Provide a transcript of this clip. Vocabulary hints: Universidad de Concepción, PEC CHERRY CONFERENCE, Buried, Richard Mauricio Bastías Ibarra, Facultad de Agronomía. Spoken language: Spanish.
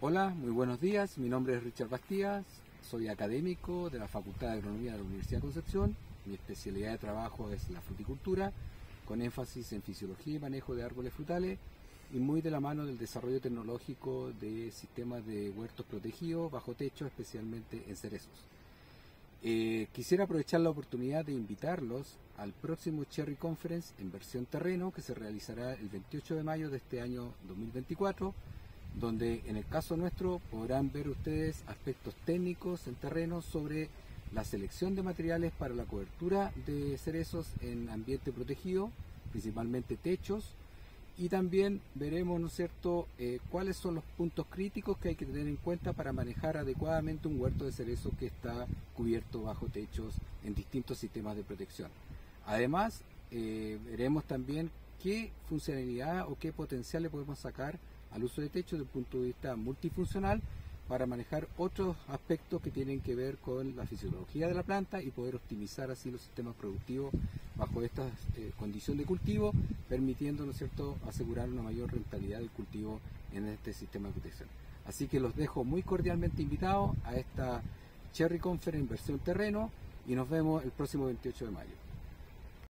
Hola, muy buenos días. Mi nombre es Richard Bastías, soy académico de la Facultad de Agronomía de la Universidad de Concepción. Mi especialidad de trabajo es la fruticultura, con énfasis en fisiología y manejo de árboles frutales y muy de la mano del desarrollo tecnológico de sistemas de huertos protegidos bajo techo, especialmente en cerezos. Quisiera aprovechar la oportunidad de invitarlos al próximo Cherry Conference en versión terreno que se realizará el 28 de mayo de este año 2024, donde en el caso nuestro podrán ver ustedes aspectos técnicos en terreno sobre la selección de materiales para la cobertura de cerezos en ambiente protegido, principalmente techos, y también veremos, ¿no es cierto?, cuáles son los puntos críticos que hay que tener en cuenta para manejar adecuadamente un huerto de cerezos que está cubierto bajo techos en distintos sistemas de protección. Además, veremos también qué funcionalidad o qué potencial le podemos sacar al uso de techos desde el punto de vista multifuncional para manejar otros aspectos que tienen que ver con la fisiología de la planta y poder optimizar así los sistemas productivos bajo esta condición de cultivo, permitiendo, ¿no es cierto?, asegurar una mayor rentabilidad del cultivo en este sistema de protección. Así que los dejo muy cordialmente invitados a esta Cherry Conference en versión terreno y nos vemos el próximo 28 de mayo.